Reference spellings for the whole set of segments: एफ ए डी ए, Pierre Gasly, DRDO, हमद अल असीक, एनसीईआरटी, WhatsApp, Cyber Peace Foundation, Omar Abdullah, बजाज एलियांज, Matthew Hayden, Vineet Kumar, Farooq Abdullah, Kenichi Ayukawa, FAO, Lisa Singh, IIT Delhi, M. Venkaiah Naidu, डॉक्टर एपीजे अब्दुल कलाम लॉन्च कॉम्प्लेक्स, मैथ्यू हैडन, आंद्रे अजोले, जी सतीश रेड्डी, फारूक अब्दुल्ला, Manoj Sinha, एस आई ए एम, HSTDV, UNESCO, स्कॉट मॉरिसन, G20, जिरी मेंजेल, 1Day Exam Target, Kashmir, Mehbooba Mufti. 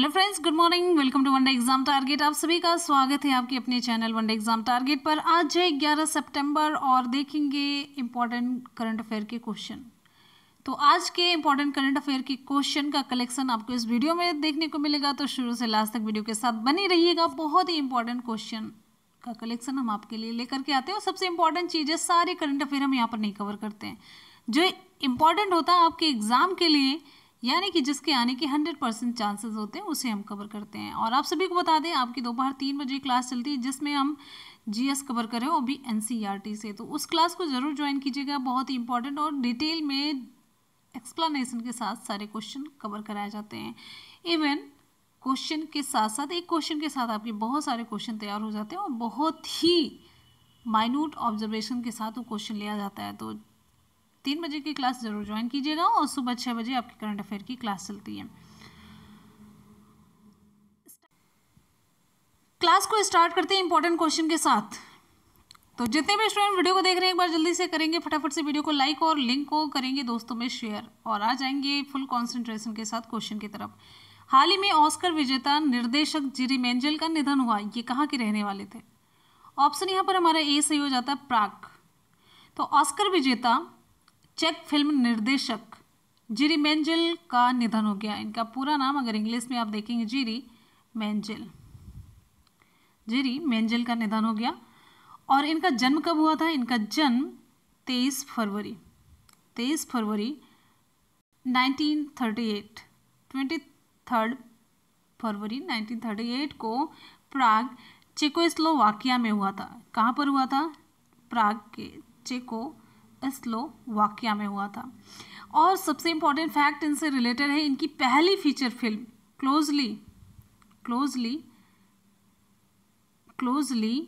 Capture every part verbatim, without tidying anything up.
Hello friends, good morning, welcome to one day exam target. आप सभी का स्वागत है आपके अपने channel one day exam target पर। आज है ग्यारह सितंबर और देखेंगे इम्पॉर्टेंट करंट अफेयर के क्वेश्चन। तो आज के इम्पॉर्टेंट करंट अफेयर के क्वेश्चन का कलेक्शन आपको इस वीडियो में देखने को मिलेगा, तो शुरू से लास्ट तक वीडियो के साथ बनी रहिएगा। बहुत ही इंपॉर्टेंट क्वेश्चन का कलेक्शन हम आपके लिए लेकर के आते हैं और सबसे इंपॉर्टेंट चीज़ है, सारे करंट अफेयर हम यहाँ पर नहीं कवर करते हैं। जो इम्पॉर्टेंट होता है आपके एग्ज़ाम के लिए, यानी कि जिसके आने के सौ परसेंट चांसेस होते हैं, उसे हम कवर करते हैं। और आप सभी को बता दें, आपकी दोपहर तीन बजे क्लास चलती है जिसमें हम जीएस कवर कर रहे हैं, वो भी एनसीईआरटी से। तो उस क्लास को ज़रूर ज्वाइन कीजिएगा, बहुत ही इंपॉर्टेंट और डिटेल में एक्सप्लेनेशन के साथ सारे क्वेश्चन कवर कराए जाते हैं। इवन क्वेश्चन के साथ साथ एक क्वेश्चन के साथ आपके बहुत सारे क्वेश्चन तैयार हो जाते हैं और बहुत ही माइन्यूट ऑब्जर्वेशन के साथ वो क्वेश्चन लिया जाता है। तो तीन बजे की क्लास जरूर ज्वाइन कीजिएगा और सुबह छः बजे आपकी करंट अफेयर की क्लास चलती है। क्लास को स्टार्ट करते हैं इंपॉर्टेंट क्वेश्चन के साथ। तो जितने भी स्टूडेंट वीडियो को देख रहे हैं, एक बार जल्दी से करेंगे फटाफट से वीडियो को लाइक और लिंक को करेंगे दोस्तों में शेयर, और आ जाएंगे फुल कॉन्सेंट्रेशन के साथ क्वेश्चन की तरफ। हाल ही में ऑस्कर विजेता निर्देशक जिरी मेंजेल का निधन हुआ, ये कहाँ के रहने वाले थे? ऑप्शन यहाँ पर हमारा ए सही हो जाता है, प्राग। तो ऑस्कर विजेता चेक फिल्म निर्देशक जिरी मेंजेल का निधन हो गया। इनका पूरा नाम अगर इंग्लिश में आप देखेंगे, जिरी मेंजेल जिरी मेंजेल का निधन हो गया। और इनका जन्म कब हुआ था? इनका जन्म तेईस फरवरी तेईस फरवरी नाइनटीन थर्टी एट तेईस फरवरी नाइनटीन थर्टी एट को प्राग चेकोस्लोवाकिया में हुआ था। कहाँ पर हुआ था? प्राग के चेको स्लोवाकिया में हुआ था। और सबसे इम्पोर्टेंट फैक्ट इनसे रिलेटेड है, इनकी पहली feature film closely closely closely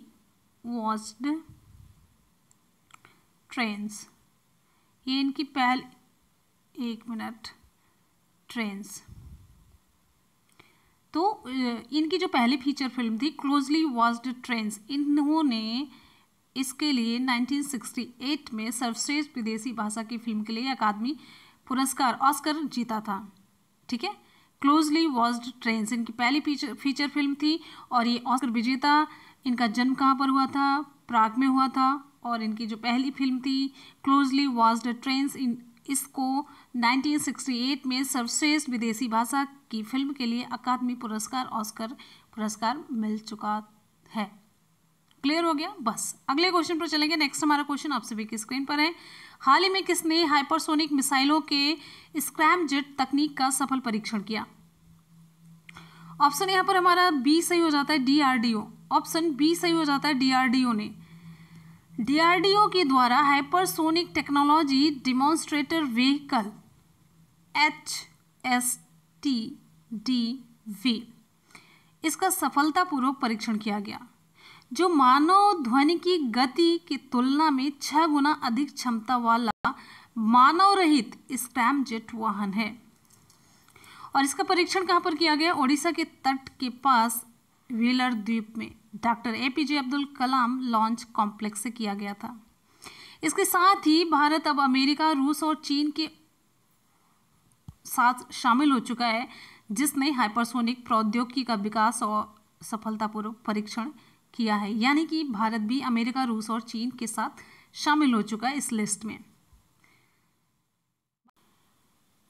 watched trains, ये इनकी पहली एक मिनट ट्रेन्स तो इनकी जो पहली फीचर फिल्म थी क्लोजली वॉच्ड ट्रेन्स, इन्होंने इसके लिए नाइनटीन सिक्सटी एट में सर्वश्रेष्ठ विदेशी भाषा की फिल्म के लिए अकादमी पुरस्कार ऑस्कर जीता था। ठीक है, क्लोजली वॉच्ड ट्रेन्स इनकी पहली फीचर फीचर फिल्म थी और ये ऑस्कर विजेता। इनका जन्म कहाँ पर हुआ था? प्राग में हुआ था। और इनकी जो पहली फिल्म थी क्लोजली वॉच्ड ट्रेन्स, इसको नाइनटीन सिक्सटी एट में सर्वश्रेष्ठ विदेशी भाषा की फिल्म के लिए अकादमी पुरस्कार ऑस्कर पुरस्कार मिल चुका है। क्लियर हो गया। बस अगले क्वेश्चन पर चलेंगे। नेक्स्ट हमारा क्वेश्चन आप सभी की स्क्रीन पर है, हाल ही में किसने हाइपरसोनिक मिसाइलों के स्क्रैमजेट तकनीक का सफल परीक्षण किया? ऑप्शन यहाँ पर हमारा बी सही हो जाता है, डीआरडीओ। ऑप्शन बी सही हो जाता है, डीआरडीओ ने डीआरडीओ के द्वारा hypersonic technology demonstrator vehicle H S T D V इसका सफलतापूर्वक परीक्षण किया गया, जो मानव ध्वनि की गति की तुलना में छह गुना अधिक क्षमता वाला मानव रहित स्क्रैमजेट वाहन है। और इसका परीक्षण कहाँ पर किया गया? ओडिशा के तट के पास व्हीलर द्वीप में डॉक्टर एपीजे अब्दुल कलाम लॉन्च कॉम्प्लेक्स से किया गया था। इसके साथ ही भारत अब अमेरिका, रूस और चीन के साथ शामिल हो चुका है जिसने हाइपरसोनिक प्रौद्योगिकी का विकास और सफलतापूर्वक परीक्षण किया है। यानी कि भारत भी अमेरिका, रूस और चीन के साथ शामिल हो चुका है इस लिस्ट में।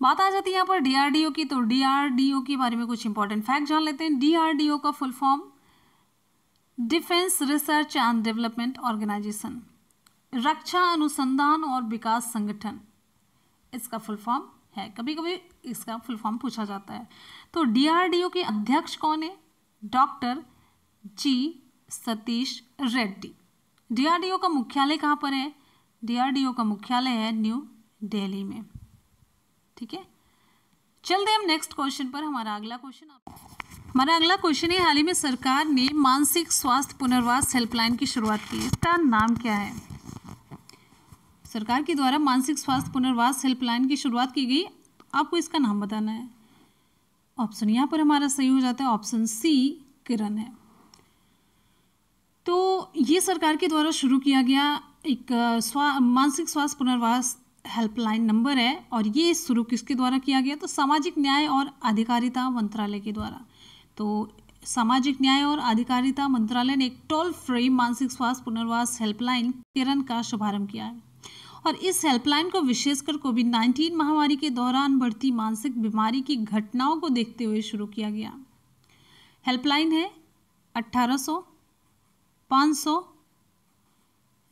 बात आ जाती है यहाँ पर डीआरडीओ की, तो डीआरडीओ के बारे में कुछ इंपॉर्टेंट फैक्ट जान लेते हैं। डीआरडीओ का full form defence research and development organisation, रक्षा अनुसंधान और विकास संगठन इसका फुल फॉर्म है। कभी कभी इसका फुल फॉर्म पूछा जाता है। तो डीआरडीओ के अध्यक्ष कौन है? Doctor जी सतीश रेड्डी। DRDO का मुख्यालय कहाँ पर है? डीआरडीओ का मुख्यालय है न्यू दिल्ली में। ठीक है, चलते हम नेक्स्ट क्वेश्चन पर। हमारा अगला क्वेश्चन हमारा अगला क्वेश्चन है, हाल ही में सरकार ने मानसिक स्वास्थ्य पुनर्वास हेल्पलाइन की शुरुआत की, इसका नाम क्या है? सरकार के द्वारा मानसिक स्वास्थ्य पुनर्वास हेल्पलाइन की शुरुआत की गई, आपको इसका नाम बताना है। ऑप्शन यहाँ पर हमारा सही हो जाता है, ऑप्शन सी किरण है। तो ये सरकार के द्वारा शुरू किया गया एक स्वा मानसिक स्वास्थ्य पुनर्वास हेल्पलाइन नंबर है और ये शुरू किसके द्वारा किया गया, तो सामाजिक न्याय और अधिकारिता मंत्रालय के द्वारा। तो सामाजिक न्याय और अधिकारिता मंत्रालय ने एक टोल फ्री मानसिक स्वास्थ्य पुनर्वास हेल्पलाइन किरण का शुभारंभ किया है और इस हेल्पलाइन को विशेषकर कोविड नाइन्टीन महामारी के दौरान बढ़ती मानसिक बीमारी की घटनाओं को देखते हुए शुरू किया गया। हेल्पलाइन है अठारह सौ पाँच सौ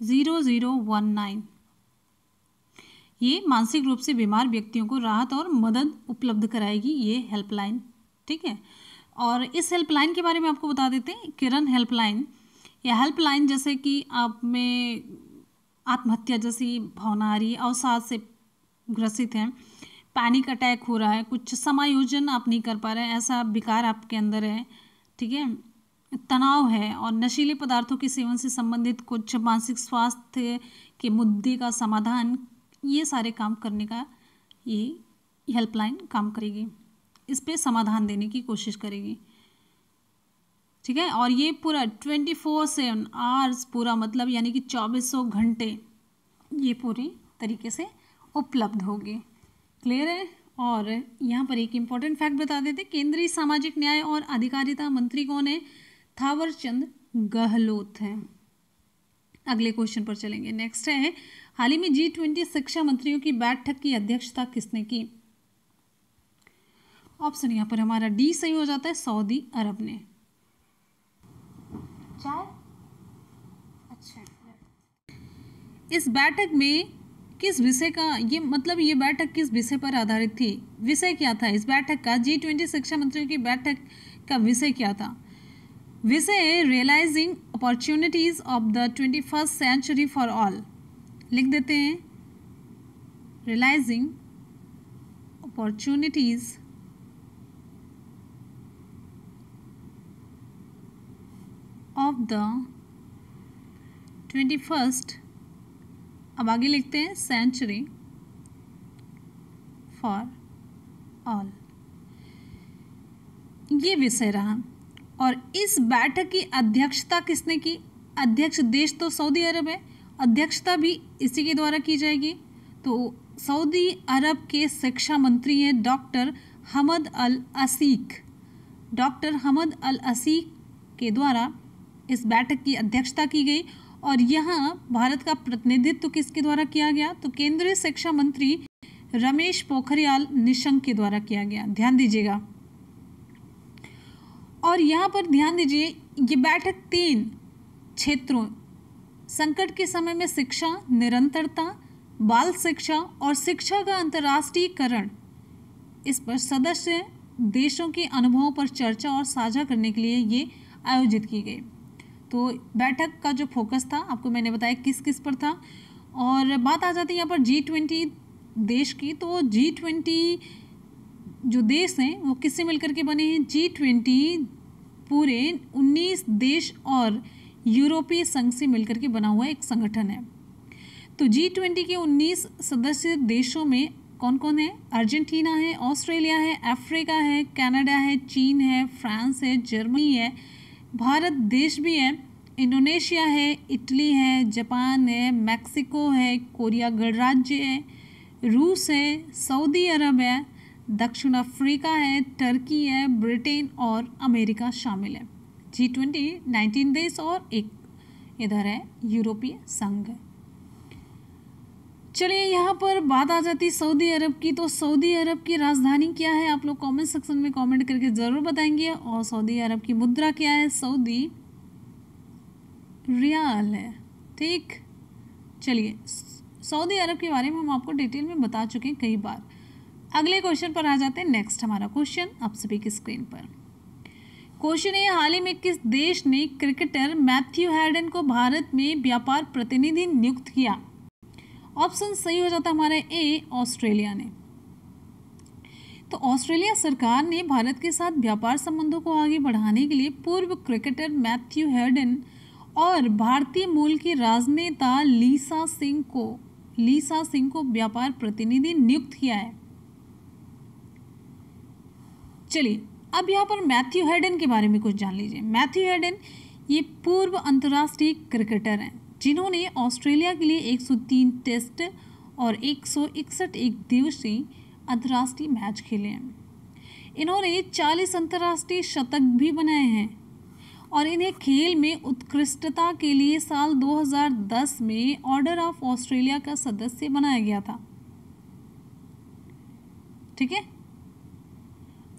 जीरो जीरो वन नाइन। ये मानसिक रूप से बीमार व्यक्तियों को राहत और मदद उपलब्ध कराएगी ये हेल्पलाइन, ठीक है। और इस हेल्पलाइन के बारे में आपको बता देते हैं, किरण हेल्पलाइन। यह हेल्पलाइन जैसे कि आप में आत्महत्या जैसी भावना आ रही है, अवसाद से ग्रसित हैं, पैनिक अटैक हो रहा है, कुछ समायोजन आप नहीं कर पा रहे हैं, ऐसा विकार आपके अंदर है, ठीक है, तनाव है और नशीले पदार्थों के सेवन से संबंधित कुछ मानसिक स्वास्थ्य के मुद्दे का समाधान, ये सारे काम करने का ये हेल्पलाइन काम करेगी, इस पे समाधान देने की कोशिश करेगी, ठीक है। और ये पूरा ट्वेंटी फोर सेवन आवर्स पूरा मतलब यानी कि चौबीस सौ घंटे ये पूरी तरीके से उपलब्ध होगी, क्लियर है। और यहाँ पर एक इम्पॉर्टेंट फैक्ट बता देते, केंद्रीय सामाजिक न्याय और अधिकारिता मंत्री कौन है, थावर चंद गहलोत हैं। अगले क्वेश्चन पर चलेंगे, नेक्स्ट है हाल ही में जी ट्वेंटी शिक्षा मंत्रियों की बैठक की अध्यक्षता किसने की, ऑप्शन यहाँ पर हमारा डी सही हो जाता है, सऊदी अरब ने। चार अच्छा, इस बैठक में किस विषय का, ये मतलब ये बैठक किस विषय पर आधारित थी, विषय क्या था इस बैठक का, जी ट्वेंटी शिक्षा मंत्रियों की बैठक का विषय क्या था, विषय realising opportunities of the twenty first century for all, लिख देते हैं realising opportunities of the twenty first, अब आगे लिखते हैं सेंचुरी फॉर ऑल, ये विषय रहा। और इस बैठक की अध्यक्षता किसने की, अध्यक्ष देश तो सऊदी अरब है, अध्यक्षता भी इसी के द्वारा की जाएगी, तो सऊदी अरब के शिक्षा मंत्री हैं डॉक्टर हमद अल असीक, डॉक्टर हमद अल असीक के द्वारा इस बैठक की अध्यक्षता की गई। और यहाँ भारत का प्रतिनिधित्व किसके द्वारा किया गया, तो केंद्रीय शिक्षा मंत्री रमेश पोखरियाल निशंक के द्वारा किया गया, ध्यान दीजिएगा। और यहाँ पर ध्यान दीजिए ये बैठक तीन क्षेत्रों, संकट के समय में शिक्षा निरंतरता, बाल शिक्षा और शिक्षा का अंतर्राष्ट्रीयकरण, इस पर सदस्य देशों के अनुभवों पर चर्चा और साझा करने के लिए ये आयोजित की गई। तो बैठक का जो फोकस था आपको मैंने बताया किस किस पर था। और बात आ जाती है यहाँ पर जी ट्वेंटी देश की, तो जी ट्वेंटी जो देश हैं वो किससे मिलकर के बने हैं, जी ट्वेंटी पूरे उन्नीस देश और यूरोपीय संघ से मिलकर के बना हुआ एक संगठन है। तो जी ट्वेंटी के उन्नीस सदस्य देशों में कौन कौन है, अर्जेंटीना है, ऑस्ट्रेलिया है, अफ्रीका है, कनाडा है, चीन है, फ्रांस है, जर्मनी है, भारत देश भी है, इंडोनेशिया है, इटली है, जापान है, मैक्सिको है, कोरिया गणराज्य है, रूस है, सऊदी अरब है, दक्षिण अफ्रीका है, टर्की है, ब्रिटेन और अमेरिका शामिल है। जी ट्वेंटी नाइनटीन देश और एक इधर है यूरोपीय संघ। चलिए यहाँ पर बात आ जाती सऊदी अरब की, तो सऊदी अरब की राजधानी क्या है, आप लोग कमेंट सेक्शन में कमेंट करके ज़रूर बताएंगे। और सऊदी अरब की मुद्रा क्या है, सऊदी रियाल है, ठीक। चलिए सऊदी अरब के बारे में हम आपको डिटेल में बता चुके हैं कई बार। अगले क्वेश्चन पर आ जाते हैं, नेक्स्ट हमारा क्वेश्चन आप सभी की स्क्रीन पर। क्वेश्चन है हाल ही में किस देश ने क्रिकेटर मैथ्यू हैडन को भारत में व्यापार प्रतिनिधि नियुक्त किया, ऑप्शन सही हो जाता हमारा ए ऑस्ट्रेलिया ने। तो ऑस्ट्रेलिया सरकार ने भारत के साथ व्यापार संबंधों को आगे बढ़ाने के लिए पूर्व क्रिकेटर मैथ्यू हैडन और भारतीय मूल की राजनेता लीसा सिंह को लीसा सिंह को व्यापार प्रतिनिधि नियुक्त किया है। चलिए अब यहाँ पर मैथ्यू हैडन के बारे में कुछ जान लीजिए। मैथ्यू हैडन ये पूर्व अंतर्राष्ट्रीय क्रिकेटर हैं जिन्होंने ऑस्ट्रेलिया के लिए एक सौ तीन टेस्ट और एक सौ इकसठ एक दिवसीय अंतर्राष्ट्रीय मैच खेले हैं। इन्होंने चालीस अंतर्राष्ट्रीय शतक भी बनाए हैं और इन्हें खेल में उत्कृष्टता के लिए साल दो हज़ार दस में ऑर्डर ऑफ ऑस्ट्रेलिया का सदस्य बनाया गया था। ठीक है,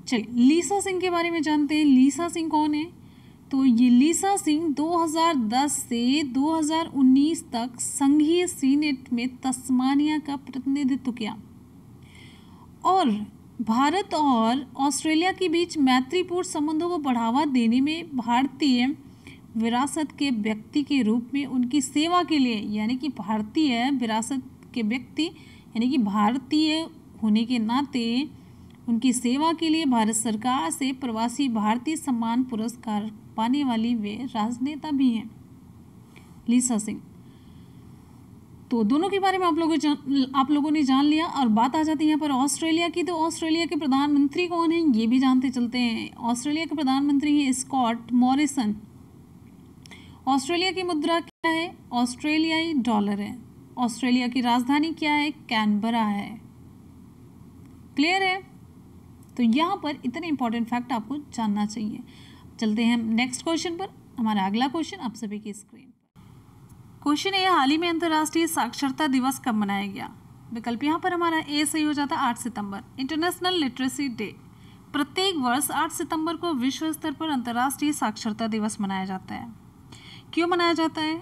चलिए लीसा सिंह के बारे में जानते हैं। लीसा सिंह कौन है? तो ये लीसा सिंह दो हज़ार दस से दो हज़ार उन्नीस तक संघीय सीनेट में तस्मानिया का प्रतिनिधित्व किया और भारत और ऑस्ट्रेलिया के बीच मैत्रीपूर्ण संबंधों को बढ़ावा देने में भारतीय विरासत के व्यक्ति के रूप में उनकी सेवा के लिए, यानी कि भारतीय विरासत के व्यक्ति यानी कि भारतीय होने के नाते उनकी सेवा के लिए भारत सरकार से प्रवासी भारतीय सम्मान पुरस्कार पाने वाली वे राजनेता भी हैं, लीसा सिंह। तो दोनों के बारे में आप लोगों आप लोगों ने जान लिया। और बात आ जाती है यहाँ पर ऑस्ट्रेलिया की। तो ऑस्ट्रेलिया के प्रधानमंत्री कौन हैं ये भी जानते चलते हैं। ऑस्ट्रेलिया के प्रधानमंत्री हैं स्कॉट मॉरिसन। ऑस्ट्रेलिया की मुद्रा क्या है? ऑस्ट्रेलियाई डॉलर है। ऑस्ट्रेलिया की राजधानी क्या है? कैनबरा है। क्लियर है? तो यहाँ पर इतने इंपॉर्टेंट फैक्ट आपको जानना चाहिए। चलते हैं नेक्स्ट क्वेश्चन पर। हमारा अगला क्वेश्चन आप सभी की स्क्रीन पर। क्वेश्चन है, हाल ही में अंतर्राष्ट्रीय साक्षरता दिवस कब मनाया गया? विकल्प यहाँ पर हमारा ए सही हो जाता है आठ सितंबर। इंटरनेशनल लिटरेसी डे, प्रत्येक वर्ष आठ सितंबर को विश्व स्तर पर अंतर्राष्ट्रीय साक्षरता दिवस मनाया जाता है। क्यों मनाया जाता है?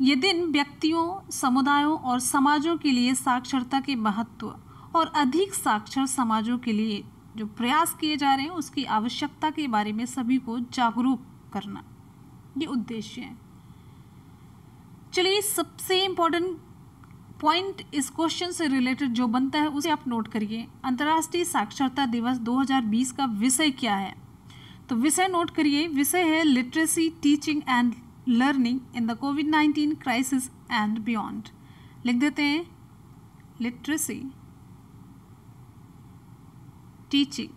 ये दिन व्यक्तियों, समुदायों और समाजों के लिए साक्षरता के महत्व और अधिक साक्षर समाजों के लिए जो प्रयास किए जा रहे हैं उसकी आवश्यकता के बारे में सभी को जागरूक करना, ये उद्देश्य है। चलिए सबसे इम्पोर्टेंट पॉइंट इस क्वेश्चन से रिलेटेड जो बनता है उसे आप नोट करिए। अंतर्राष्ट्रीय साक्षरता दिवस दो हज़ार बीस का विषय क्या है? तो विषय नोट करिए, विषय है literacy, teaching and learning in the COVID nineteen crisis and beyond. लिख देते हैं literacy, teaching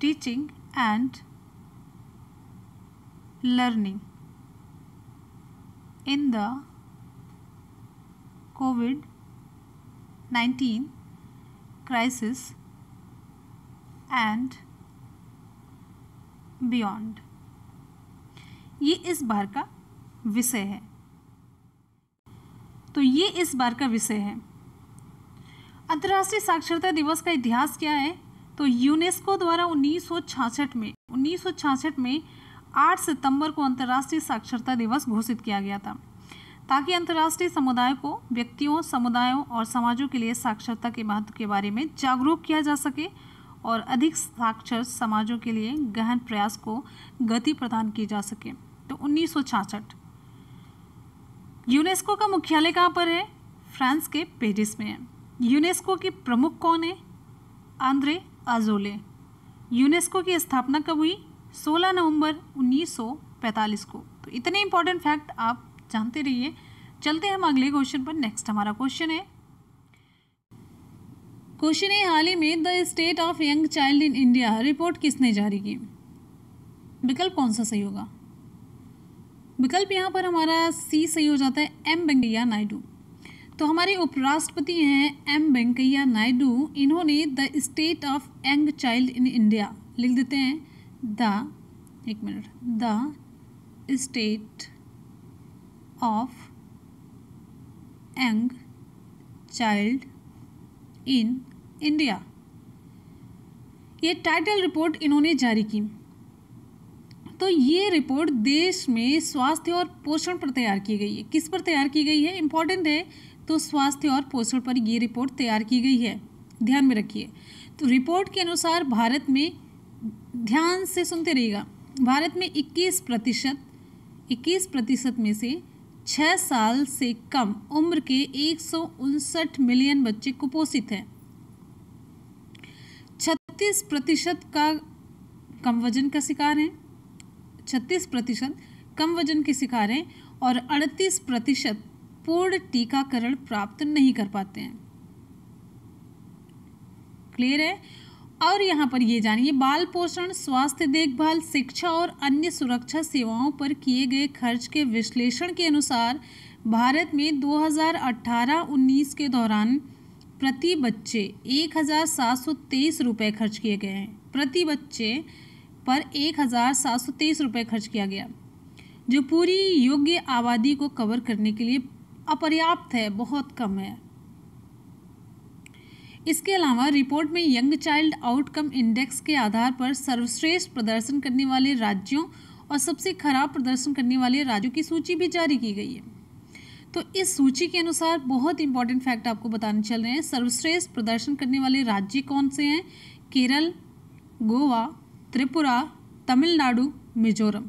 teaching and learning in the COVID nineteen crisis and beyond, ये इस बार का विषय है। तो ये इस बार का विषय है। अंतर्राष्ट्रीय साक्षरता दिवस का इतिहास क्या है? तो यूनेस्को द्वारा उन्नीस सौ छियासठ में उन्नीस सौ छियासठ में आठ सितंबर को अंतर्राष्ट्रीय साक्षरता दिवस घोषित किया गया था ताकि अंतर्राष्ट्रीय समुदाय को व्यक्तियों, समुदायों और समाजों के लिए साक्षरता के महत्व के बारे में जागरूक किया जा सके और अधिक साक्षर समाजों के लिए गहन प्रयास को गति प्रदान की जा सके। तो उन्नीस सौ छियासठ। यूनेस्को का मुख्यालय कहाँ पर है? फ्रांस के पेरिस में है। यूनेस्को के प्रमुख कौन है? आंद्रे अजोले। यूनेस्को की स्थापना कब हुई? सोलह नवंबर उन्नीस सौ पैंतालीस को। तो इतने इंपॉर्टेंट फैक्ट आप जानते रहिए। चलते हैं हम अगले क्वेश्चन पर। नेक्स्ट हमारा क्वेश्चन है क्वेश्चन है हाल ही में the state of young child in India report किसने जारी की? विकल्प कौन सा सही होगा? विकल्प यहाँ पर हमारा सी सही हो जाता है, एम वेंकैया नायडू। तो हमारे उपराष्ट्रपति हैं एम वेंकैया नायडू। इन्होंने the state of young child in India, लिख देते हैं द एक minute the state of young child in India, ये टाइटल रिपोर्ट इन्होंने जारी की। तो ये रिपोर्ट देश में स्वास्थ्य और पोषण पर तैयार की गई है। किस पर तैयार की गई है? इम्पोर्टेंट है। तो स्वास्थ्य और पोषण पर ये रिपोर्ट तैयार की गई है, ध्यान में रखिए। तो रिपोर्ट के अनुसार भारत में, ध्यान से सुनते रहिएगा, भारत में इक्कीस प्रतिशत इक्कीस प्रतिशत में से छह साल से कम उम्र के एक सौ उनसठ मिलियन बच्चे कुपोषित हैं। छत्तीस प्रतिशत का कम वजन का शिकार हैं छत्तीस प्रतिशत कम वजन के शिकार हैं और अड़तीस प्रतिशत पूर्ण टीकाकरण प्राप्त नहीं कर पाते हैं। क्लियर है? और यहाँ पर ये जानिए, बाल पोषण, स्वास्थ्य देखभाल, शिक्षा और अन्य सुरक्षा सेवाओं पर किए गए खर्च के विश्लेषण के अनुसार भारत में दो हज़ार अठारह उन्नीस के दौरान प्रति बच्चे एक हज़ार सात सौ तेईस रुपये खर्च किए गए हैं। प्रति बच्चे पर एक हज़ार सात सौ तेईस रुपये खर्च किया गया, जो पूरी योग्य आबादी को कवर करने के लिए अपर्याप्त है, बहुत कम है। इसके अलावा रिपोर्ट में यंग चाइल्ड आउटकम इंडेक्स के आधार पर सर्वश्रेष्ठ प्रदर्शन करने वाले राज्यों और सबसे खराब प्रदर्शन करने वाले राज्यों की सूची भी जारी की गई है। तो इस सूची के अनुसार बहुत इंपॉर्टेंट फैक्ट आपको बताने चल रहे हैं। सर्वश्रेष्ठ प्रदर्शन करने वाले राज्य कौन से हैं? केरल, गोवा, त्रिपुरा, तमिलनाडु, मिजोरम,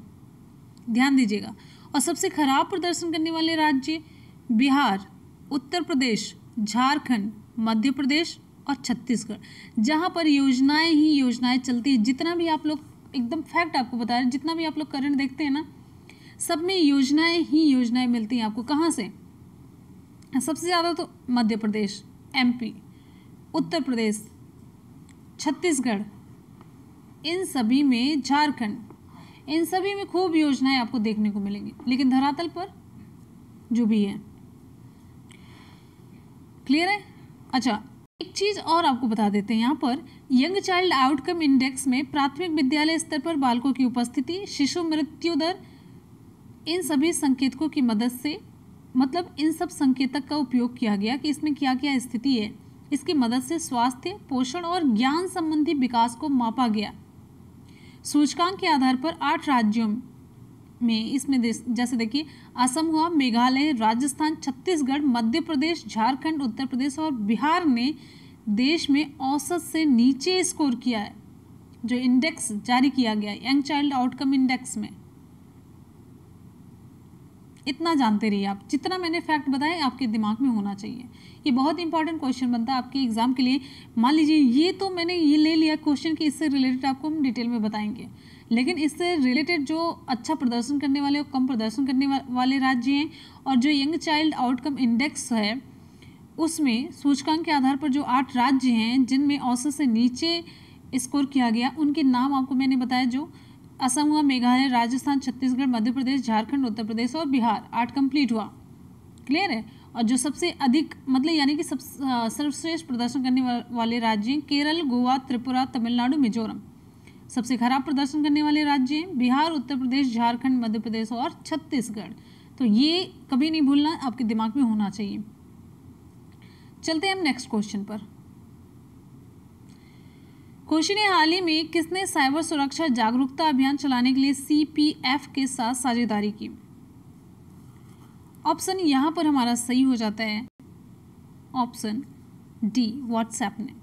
ध्यान दीजिएगा। और सबसे खराब प्रदर्शन करने वाले राज्य बिहार, उत्तर प्रदेश, झारखंड, मध्य प्रदेश और छत्तीसगढ़, जहाँ पर योजनाएं ही योजनाएं चलती है। जितना भी आप लोग एकदम फैक्ट आपको बता रहे हैं, जितना भी आप लोग करंट देखते हैं ना, सब में योजनाएं ही योजनाएं मिलती हैं आपको। कहाँ से? सबसे ज़्यादा तो मध्य प्रदेश, एमपी, उत्तर प्रदेश, छत्तीसगढ़, इन सभी में, झारखंड, इन सभी में खूब योजनाएँ आपको देखने को मिलेंगी। लेकिन धरातल पर जो भी है, क्लियर है? अच्छा, एक चीज़ और आपको बता देते हैं यहाँ पर, यंग चाइल्ड आउटकम इंडेक्स में प्राथमिक विद्यालय स्तर पर बालकों की उपस्थिति, शिशु मृत्यु दर, इन सभी संकेतकों की मदद से, मतलब इन सब संकेतक का उपयोग किया गया कि इसमें क्या क्या स्थिति है, इसकी मदद से स्वास्थ्य, पोषण और ज्ञान संबंधी विकास को मापा गया। सूचकांक के आधार पर आठ राज्यों में, इसमें जैसे देखिए असम हुआ, मेघालय, राजस्थान, छत्तीसगढ़, मध्य प्रदेश, झारखंड, उत्तर प्रदेश और बिहार ने देश में औसत से नीचे स्कोर किया है, जो इंडेक्स जारी किया गया है यंग चाइल्ड आउटकम इंडेक्स में। इतना जानते रहिए आप, जितना मैंने फैक्ट बताया आपके दिमाग में होना चाहिए। ये बहुत इंपॉर्टेंट क्वेश्चन बनता है आपके एग्जाम के लिए। मान लीजिए ये तो मैंने ये ले लिया क्वेश्चन कि इससे रिलेटेड आपको हम डिटेल में बताएंगे, लेकिन इससे रिलेटेड जो अच्छा प्रदर्शन करने वाले और कम प्रदर्शन करने वाले राज्य हैं और जो यंग चाइल्ड आउटकम इंडेक्स है उसमें सूचकांक के आधार पर जो आठ राज्य हैं जिनमें औसत से नीचे स्कोर किया गया, उनके नाम आपको मैंने बताया, जो असम हुआ, मेघालय, राजस्थान, छत्तीसगढ़, मध्य प्रदेश, झारखंड, उत्तर प्रदेश और बिहार, आठ कंप्लीट हुआ। क्लियर है? और जो सबसे अधिक, मतलब यानी कि सब सर्वश्रेष्ठ प्रदर्शन करने वाले राज्य हैं केरल, गोवा, त्रिपुरा, तमिलनाडु, मिजोरम। सबसे खराब प्रदर्शन करने वाले राज्य हैं बिहार, उत्तर प्रदेश, झारखंड, मध्य प्रदेश और छत्तीसगढ़। तो ये कभी नहीं भूलना, आपके दिमाग में होना चाहिए। चलते हैं हम नेक्स्ट क्वेश्चन पर। क्वेश्चन है, हाल ही में किसने साइबर सुरक्षा जागरूकता अभियान चलाने के लिए सी पी एफ के साथ साझेदारी की? ऑप्शन यहाँ पर हमारा सही हो जाता है ऑप्शन डी, व्हाट्सएप ने।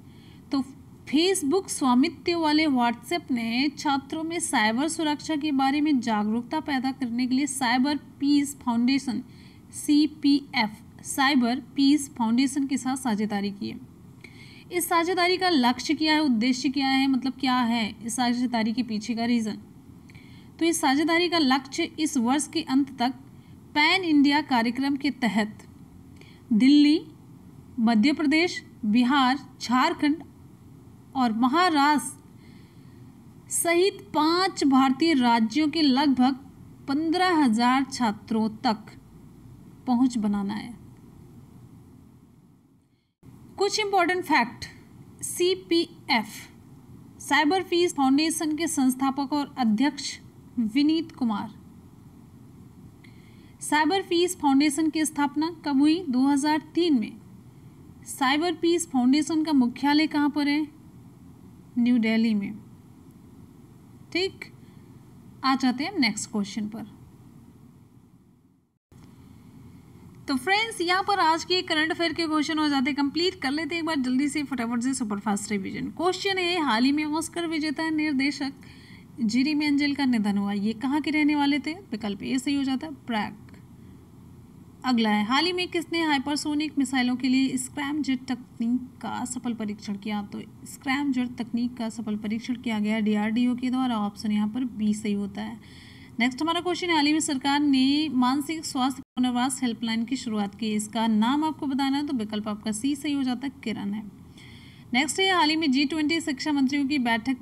तो फेसबुक स्वामित्व वाले व्हाट्सएप ने छात्रों में साइबर सुरक्षा के बारे में जागरूकता पैदा करने के लिए cyber peace foundation C P F, cyber peace foundation के साथ साझेदारी की है। इस साझेदारी का लक्ष्य क्या है, उद्देश्य क्या है, मतलब क्या है इस साझेदारी के पीछे का रीज़न? तो इस साझेदारी का लक्ष्य इस वर्ष के अंत तक पैन इंडिया कार्यक्रम के तहत दिल्ली, मध्य प्रदेश, बिहार, झारखंड और महाराष्ट्र सहित पांच भारतीय राज्यों के लगभग पंद्रह हजार छात्रों तक पहुंच बनाना है। कुछ important fact, C P F cyber peace foundation के संस्थापक और अध्यक्ष Vineet Kumar. Cyber peace foundation की स्थापना कब हुई? दो हज़ार तीन में। साइबर पीस फाउंडेशन का मुख्यालय कहाँ पर है? न्यू दिल्ली में। ठीक, आ जाते हैं नेक्स्ट क्वेश्चन पर। तो फ्रेंड्स, यहाँ पर आज के करंट अफेयर के क्वेश्चन हो जाते कंप्लीट, कर लेते हैं एक बार जल्दी से फटाफट से सुपरफास्ट रिवीजन। क्वेश्चन है, हाल ही में ऑस्कर विजेता निर्देशक जिरी मेंजेल का निधन हुआ, ये कहाँ के रहने वाले थे? विकल्प ए सही हो जाता है, प्राग। अगला है, हाल ही में किसने हाइपरसोनिक मिसाइलों के लिए स्क्रैमजेट तकनीक का सफल परीक्षण किया? तो स्क्रैमजेट तकनीक का सफल परीक्षण किया गया डी आर डी ओ के द्वारा, ऑप्शन यहाँ पर बी सही होता है। नेक्स्ट हमारा क्वेश्चन, हाल ही में सरकार ने मानसिक स्वास्थ्य पुनर्वास हेल्पलाइन की शुरुआत की, इसका नाम आपको बताना है, तो विकल्प आपका सी सही हो जाता है, किरण है। नेक्स्ट है, हाल ही में जी ट्वेंटी शिक्षा मंत्रियों की बैठक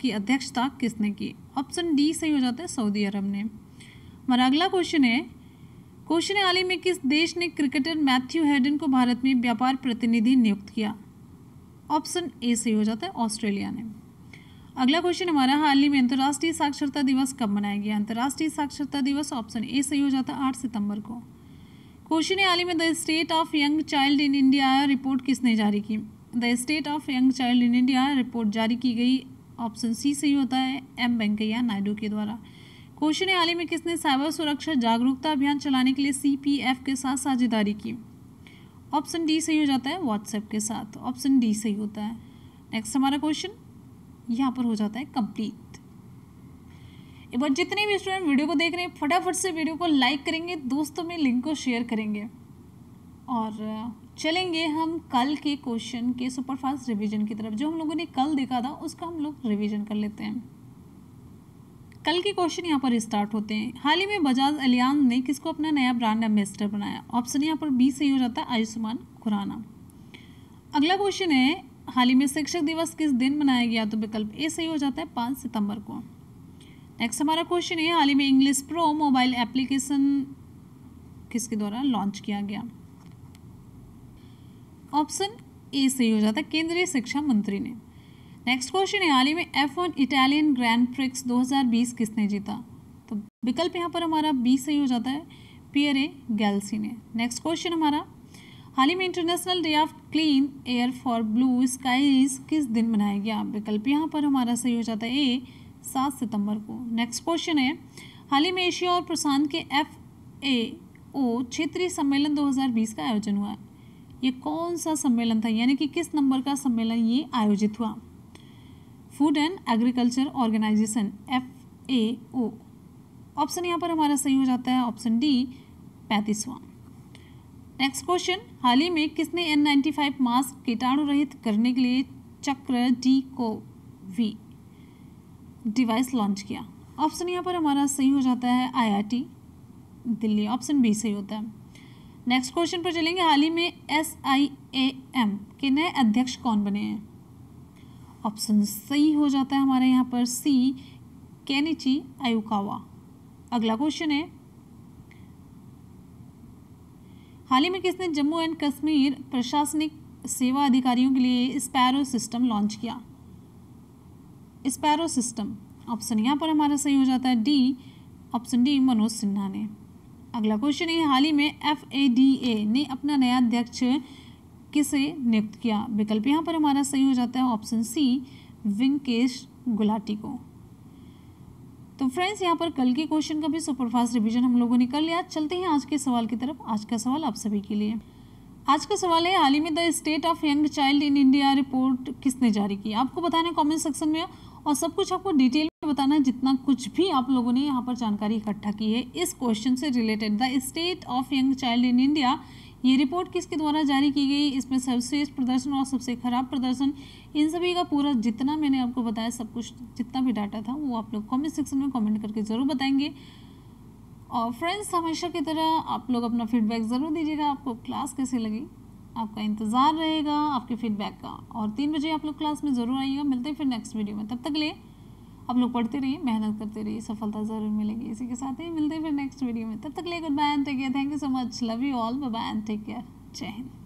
की अध्यक्षता किसने की? ऑप्शन डी सही हो जाता है, सऊदी अरब ने। हमारा अगला क्वेश्चन है, क्वेश्चन है, हाल ही में किस देश ने क्रिकेटर मैथ्यू हेडन को भारत में व्यापार प्रतिनिधि नियुक्त किया? ऑप्शन ए सही हो जाता है, ऑस्ट्रेलिया ने। अगला क्वेश्चन हमारा, हाल ही में अंतर्राष्ट्रीय साक्षरता दिवस कब मनाया गया? अंतर्राष्ट्रीय साक्षरता दिवस ऑप्शन ए सही हो जाता है, आठ सितंबर को। क्वेश्चन है, हाल ही में the state of young child in India report किसने जारी की? The state of young child in India report जारी की गई ऑप्शन सी सही होता है, एम वेंकैया नायडू के द्वारा। क्वेश्चन है, हाल ही में किसने साइबर सुरक्षा जागरूकता अभियान चलाने के लिए सी पी एफ के साथ साझेदारी की? ऑप्शन डी सही हो जाता है, व्हाट्सएप के साथ, ऑप्शन डी सही होता है। नेक्स्ट हमारा क्वेश्चन यहाँ पर हो जाता है कंप्लीट। एक बार जितने भी स्टूडेंट वीडियो को देख रहे हैं फटाफट से वीडियो को लाइक करेंगे, दोस्तों में लिंक को शेयर करेंगे और चलेंगे हम कल के क्वेश्चन के सुपरफास्ट रिवीजन की तरफ। जो हम लोगों ने कल देखा था उसका हम लोग रिवीजन कर लेते हैं। कल के क्वेश्चन यहाँ पर स्टार्ट होते हैं। हाल ही में बजाज एलियांज ने किसको अपना नया ब्रांड एम्बेसडर बनाया? ऑप्शन यहाँ पर बी सही हो जाता है, आयुष्मान खुराना। अगला क्वेश्चन है, हाल ही में शिक्षक दिवस किस दिन मनाया गया? तो विकल्प ए सही हो जाता है, पाँच सितंबर को। नेक्स्ट हमारा क्वेश्चन है, हाल ही में इंग्लिश प्रो मोबाइल एप्लीकेशन किसके द्वारा लॉन्च किया गया? ऑप्शन ए सही हो जाता है, केंद्रीय शिक्षा मंत्री ने। नेक्स्ट क्वेश्चन है, हाल ही में F one Italian grand prix दो हज़ार बीस किसने जीता? तो विकल्प यहाँ पर हमारा बी सही हो जाता है, पियरे गैल्सी ने। नेक्स्ट क्वेश्चन हमारा, हाल ही में international day of clean air for blue skies किस दिन मनाया गया? विकल्प यहाँ पर हमारा सही हो जाता है ए, सात सितंबर को। नेक्स्ट क्वेश्चन है, हाल ही में एशिया और प्रशांत के एफ ए ओ क्षेत्रीय सम्मेलन दो हज़ार बीस का आयोजन हुआ। ये कौन सा सम्मेलन था, यानी कि किस नंबर का सम्मेलन ये आयोजित हुआ? Food and agriculture organisation F A O, option यहाँ पर हमारा सही हो जाता है, ऑप्शन डी, पैंतीसवां। नेक्स्ट क्वेश्चन, हाल ही में किसने एन नाइन्टी फाइव मास्क कीटाणु रहित करने के लिए Chakr DeCoV device launch किया? ऑप्शन यहाँ पर हमारा सही हो जाता है, I I T Delhi, option B सही होता है। नेक्स्ट क्वेश्चन पर चलेंगे, हाल ही में एस आई ए एम के नए अध्यक्ष कौन बने हैं? ऑप्शन सही हो जाता है हमारे यहाँ पर सी, केनिची आयुकावा। अगला क्वेश्चन है, हाल ही में किसने जम्मू एंड कश्मीर प्रशासनिक सेवा अधिकारियों के लिए स्पैरो सिस्टम लॉन्च किया? स्पैरो सिस्टम, ऑप्शन यहाँ पर हमारा सही हो जाता है D, option D, Manoj Sinha ने। अगला क्वेश्चन है, हाल ही में एफ ए डी ए ने अपना नया अध्यक्ष किसे नियुक्त किया? विकल्प यहाँ पर हमारा सही हो जाता है, ऑप्शन सी, वेंकेश गुलाटी को। तो फ्रेंड्स, यहाँ पर कल के क्वेश्चन का भी सुपरफास्ट रिवीजन हम लोगों ने कर लिया। चलते हैं आज के सवाल की तरफ। आज का सवाल आप सभी के लिए, आज का सवाल है, हाल ही में the state of young child in India report किसने जारी की? आपको बताना है कमेंट सेक्शन में, और सब कुछ आपको डिटेल में बताना है, जितना कुछ भी आप लोगों ने यहाँ पर जानकारी इकट्ठा की है इस क्वेश्चन से related. The state of young child in India, ये रिपोर्ट किसके द्वारा जारी की गई? इसमें सर्वश्रेष्ठ प्रदर्शन और सबसे खराब प्रदर्शन, इन सभी का पूरा जितना मैंने आपको बताया, सब कुछ जितना भी डाटा था वो आप लोग कमेंट सेक्शन में कमेंट करके ज़रूर बताएंगे। और फ्रेंड्स, हमेशा की तरह आप लोग अपना फीडबैक ज़रूर दीजिएगा, आपको क्लास कैसे लगी, आपका इंतज़ार रहेगा आपके फीडबैक का। और तीन बजे आप लोग क्लास में ज़रूर आइएगा। मिलते हैं फिर नेक्स्ट वीडियो में, तब तक ले आप लोग पढ़ते रहिए, मेहनत करते रहिए, सफलता ज़रूर मिलेगी। इसी के साथ ही मिलते हैं फिर नेक्स्ट वीडियो में, तब तक ले good bye and take care. Thank you so much, love you all, bye bye and take care, जय हिंद।